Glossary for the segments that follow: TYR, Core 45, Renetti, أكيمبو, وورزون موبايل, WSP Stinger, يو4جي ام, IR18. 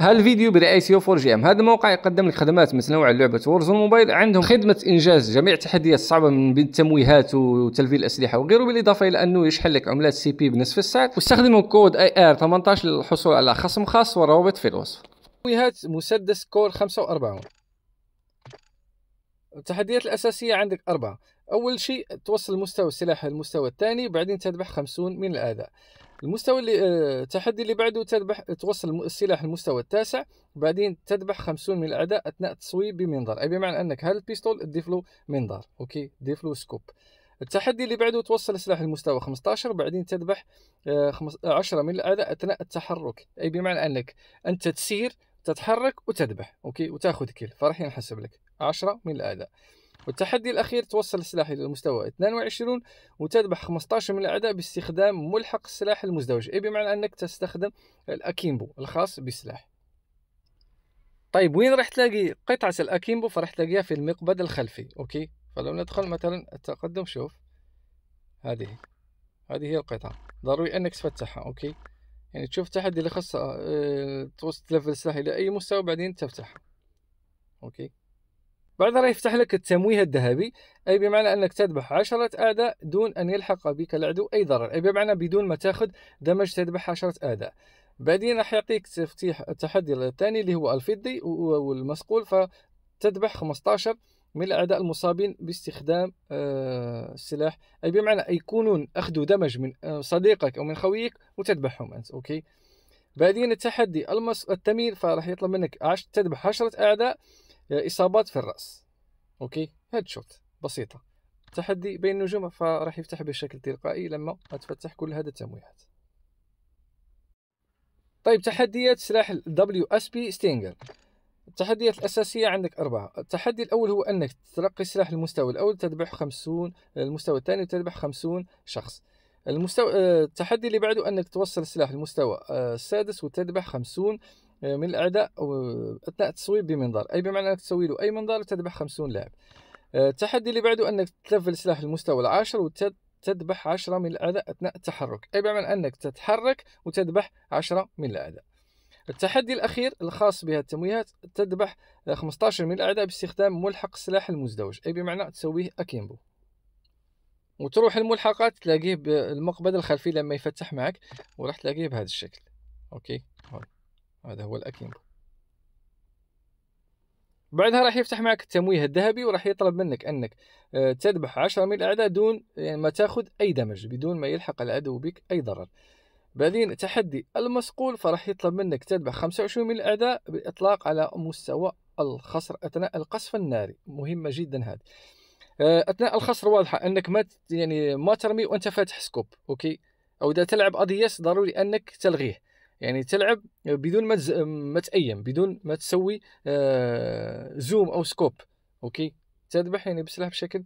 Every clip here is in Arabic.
هذا الفيديو برعاية يو4جي ام. هذا الموقع يقدم لك خدمات متنوعة للعبة وورزون موبايل. عندهم خدمة إنجاز جميع التحديات الصعبة من بين التمويهات وتلفيل الأسلحة وغيره، بالإضافة إلى أنه يشحن لك عملات سي بي بنصف الساعة. واستخدموا كود IR18 للحصول على خصم خاص، والروابط في الوصف. تمويهات مسدس كور 45. التحديات الأساسية عندك 4. أول شيء توصل مستوى السلاح للمستوى الثاني، بعدين تذبح 50 من الأعداء. المستوى اللي التحدي اللي بعده توصل السلاح للمستوى التاسع، بعدين تذبح 50 من الأعداء أثناء التصويب بمنظار، أي بمعنى أنك هذا البيستول تضيف له منظار، أوكي، تضيف له سكوب. التحدي اللي بعده توصل السلاح للمستوى 15، بعدين تذبح 10 من الأعداء أثناء التحرك، أي بمعنى أنك أنت تسير تتحرك وتذبح، أوكي، وتاخذ كيل، فراح ينحسب لك 10 من الأعداء. والتحدي الأخير توصل السلاح إلى المستوى 22 وتذبح 15 من الأعداء باستخدام ملحق السلاح المزدوج، أي بمعنى أنك تستخدم الأكيمبو الخاص بالسلاح. طيب وين راح تلاقي قطعة الأكيمبو؟ فراح تلاقيها في المقبض الخلفي، أوكي. فلو ندخل مثلا التقدم، شوف هذه هي القطعة، ضروري أنك تفتحها، أوكي. يعني تشوف التحدي اللي خاص توصل تلفل السلاح إلى أي مستوى بعدين تفتحها، أوكي. بعدها راح يفتح لك التمويه الذهبي، أي بمعنى أنك تذبح 10 أعداء دون أن يلحق بك العدو أي ضرر، أي بمعنى بدون ما تاخذ دمج تذبح 10 أعداء. بعدين راح يعطيك تفتيح التحدي الثاني اللي هو الفضي والمصقول، فتذبح 15 من الأعداء المصابين باستخدام السلاح، أي بمعنى يكونون أخذوا دمج من صديقك أو من خويك وتذبحهم أنت، أوكي. بعدين التحدي التميل، فراح يطلب منك تذبح 10 أعداء إصابات في الرأس، أوكي، هاد شوت بسيطة. تحدي بين النجوم، فراح يفتح بشكل تلقائي لما تفتح كل هذا التمويهات. طيب تحديات سلاح WSP ستينجر. التحديات الأساسية عندك 4. التحدي الأول هو أنك تلقي السلاح المستوى الأول تذبح 50، المستوى الثاني وتذبح 50 شخص. التحدي اللي بعده أنك توصل السلاح المستوى السادس وتذبح 50 من الأعداء أثناء التصويب بمنظار، أي بمعنى أنك تسوي له أي منظار وتذبح 50 لاعب. التحدي اللي بعده أنك تلفل سلاح المستوى العاشر وتذبح 10 من الأعداء أثناء التحرك، أي بمعنى أنك تتحرك وتذبح 10 من الأعداء. التحدي الأخير الخاص بها التمويهات تذبح 15 من الأعداء باستخدام ملحق السلاح المزدوج، أي بمعنى تسويه أكيمبو. وتروح الملحقات تلاقيه بالمقبض الخلفي لما يفتح معك، وراح تلاقيه بهذا الشكل، أوكي. هذا هو الأكيمبو. بعدها راح يفتح معك التمويه الذهبي، وراح يطلب منك أنك تذبح 10 من الأعداء دون ما تاخذ أي دمج، بدون ما يلحق العدو بك أي ضرر. بعدين تحدي المصقول، فراح يطلب منك تذبح 25 من الأعداء بإطلاق على مستوى الخصر أثناء القصف الناري، مهمة جدا هذه. أثناء الخصر واضحة أنك ما ترمي وأنت فاتح سكوب، أوكي. أو إذا تلعب أضياس ضروري أنك تلغيه، يعني تلعب بدون ما تأيم، بدون ما تسوي زوم أو سكوب، أوكي. تذبح يعني بسلاح بشكل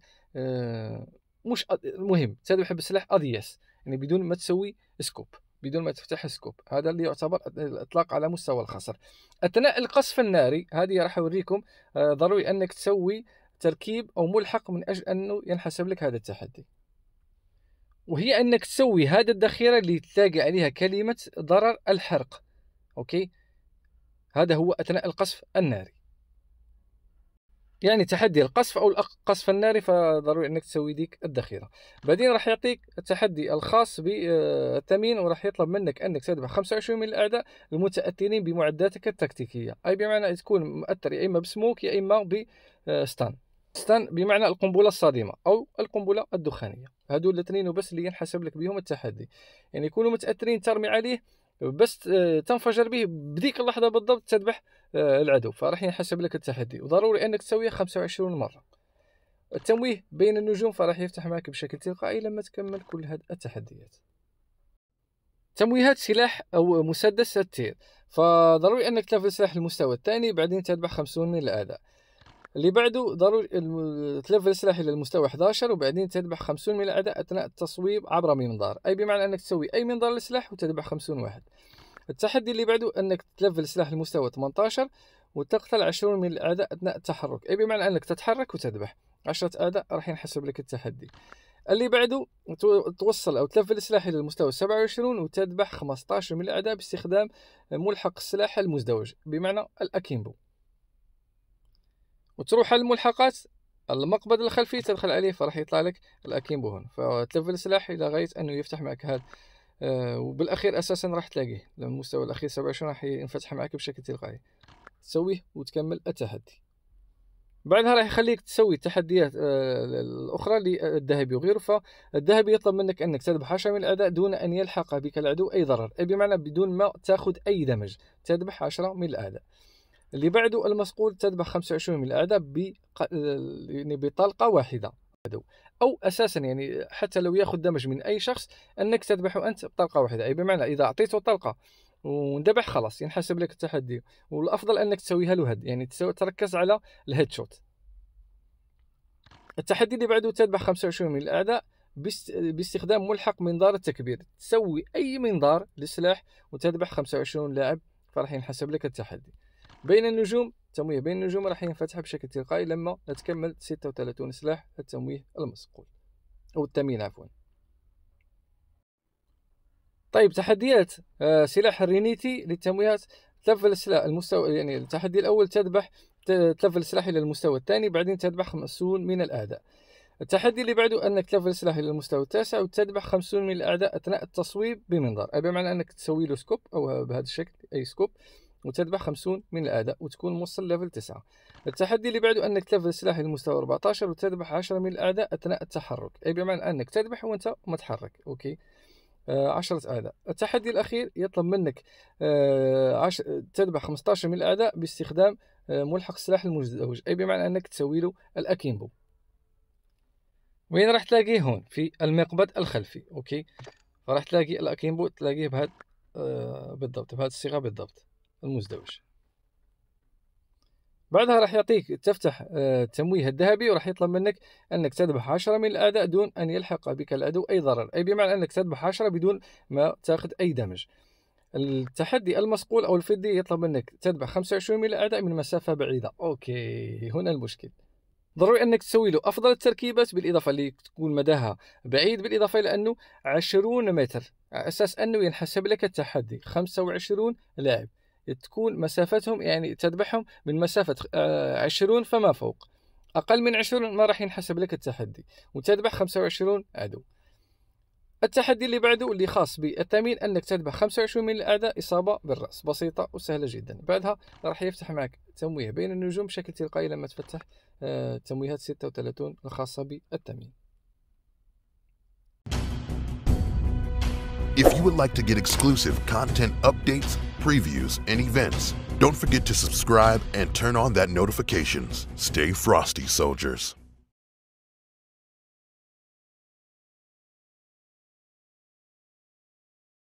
مش مهم، تذبح بسلاح أضياس، يعني بدون ما تسوي سكوب، بدون ما تفتح سكوب. هذا اللي يعتبر الإطلاق على مستوى الخصر أثناء القصف الناري. هذه راح أوريكم، ضروري أنك تسوي تركيب أو ملحق من أجل أنه ينحسب لك هذا التحدي، وهي أنك تسوي هذا الذخيرة اللي تلاقي عليها كلمة ضرر الحرق، أوكي. هذا هو أثناء القصف الناري، يعني تحدي القصف أو القصف الناري، فضروري أنك تسوي ديك الذخيرة. بعدين راح يعطيك التحدي الخاص بالتمين، وراح يطلب منك أنك تذبح 25 من الأعداء المتأثرين بمعداتك التكتيكية، أي بمعنى تكون مؤثر يا إما بسموك يا إما بستان. ستان بمعنى القنبلة الصادمة أو القنبلة الدخانية، هادو الاثنين وبس اللي ينحسب لك بهم التحدي، يعني يكونوا متأثرين ترمي عليه بس تنفجر به بديك اللحظة بالضبط تذبح العدو، فراح ينحسب لك التحدي، وضروري أنك تسويه 25 مرة. التمويه بين النجوم، فراح يفتح معك بشكل تلقائي لما تكمل كل هذه التحديات. تمويهات سلاح أو مسدس التير، فضروري أنك تلفل سلاح المستوى الثاني، بعدين تذبح 50 من الأعداء. اللي بعده ضروري تلفل السلاح الى المستوى 11 وبعدين تذبح 50 من الاعداء اثناء التصويب عبر منظار، اي بمعنى انك تسوي اي منظار للسلاح وتذبح 50 واحد. التحدي اللي بعده انك تلفل السلاح المستوى 18 وتقتل 20 من الاعداء اثناء التحرك، اي بمعنى انك تتحرك وتذبح 10 اعداء، راح ينحسب لك التحدي. اللي بعده توصل أو تلفل السلاح إلى المستوى 27 وتذبح 15 من الأعداء باستخدام ملحق السلاح المزدوج بمعنى الأكيمبو. وتروح على الملحقات المقبض الخلفي تدخل عليه فراح يطلع لك الأكيمبو هنا، فتلفل السلاح إلى غاية أنه يفتح معك هذا. وبالأخير أساسا راح تلاقيه للمستوى الأخير 27 راح ينفتح معك بشكل تلقائي، تسويه وتكمل التحدي. بعدها راح يخليك تسوي التحديات الأخرى للذهبي وغيره. فالذهبي يطلب منك أنك تذبح 10 من الأعداء دون أن يلحق بك العدو أي ضرر، أي بمعنى بدون ما تأخذ أي دمج تذبح 10 من الأعداء. اللي بعده المسقول تذبح 25 من الأعداء يعني بطلقة واحدة أو أساسا يعني حتى لو يأخذ دمج من أي شخص أنك تذبحه أنت بطلقة واحدة، أي بمعنى إذا أعطيته طلقة وندبح خلاص ينحسب لك التحدي، والافضل انك تسويها له هد، يعني تركز على الهيد شوت. التحدي اللي بعده تذبح 25 من الاعداء باستخدام ملحق منظار التكبير، تسوي اي منظار للسلاح وتذبح 25 لاعب فراح ينحسب لك التحدي. بين النجوم التمويه بين النجوم راح ينفتح بشكل تلقائي لما تكمل 36 سلاح التمويه المسقول او التميين عفوا. طيب تحديات سلاح الرينيتي للتمويهات، تلفل السلاح المستوى يعني التحدي الأول تذبح تلفل السلاح إلى المستوى الثاني بعدين تذبح 50 من الأعداء. التحدي اللي بعده أنك تلفل السلاح إلى المستوى التاسع وتذبح 50 من الأعداء أثناء التصويب بمنظار، أي بمعنى أنك تسوي له سكوب أو بهذا الشكل أي سكوب وتذبح 50 من الأعداء وتكون موصل ليفل 9. التحدي اللي بعده أنك تلفل السلاح للمستوى 14 وتذبح 10 من الأعداء أثناء التحرك، أي بمعنى أنك تذبح وأنت ما تحرك أوكي 10 أعداء. التحدي الأخير يطلب منك تذبح 15 من الأعداء باستخدام ملحق السلاح المزدوج، أي بمعنى أنك تسوي له الأكيمبو. وين راح تلاقيه هون في المقبض الخلفي أوكي، فراح تلاقي الأكيمبو تلاقيه بهذا بالضبط بهذه الصيغة بالضبط المزدوج. بعدها راح يعطيك تفتح التمويه الذهبي وراح يطلب منك أنك تذبح 10 من الأعداء دون أن يلحق بك العدو أي ضرر، أي بمعنى أنك تذبح 10 بدون ما تأخذ أي دمج. التحدي المسقول أو الفضي يطلب منك تذبح 25 من الأعداء من مسافة بعيدة أوكي. هنا المشكل ضروري أنك تسوي له أفضل التركيبات بالإضافة اللي تكون مداها بعيد، بالإضافة إلى أنه 20 متر على أساس أنه ينحسب لك التحدي 25 لاعب تكون مسافتهم يعني تذبحهم من مسافة 20 فما فوق، أقل من 20 ما راح ينحسب لك التحدي وتذبح 25 عدو. التحدي اللي بعده اللي خاص بالتمرين أنك تذبح 25 من الأعداء إصابة بالرأس، بسيطة وسهلة جدا. بعدها راح يفتح معك تمويه بين النجوم بشكل تلقائي لما تفتح تمويهات 36 الخاصة بالتمرين. If you would like to get exclusive content updates, previews, and events, don't forget to subscribe and turn on that notifications. Stay frosty, soldiers.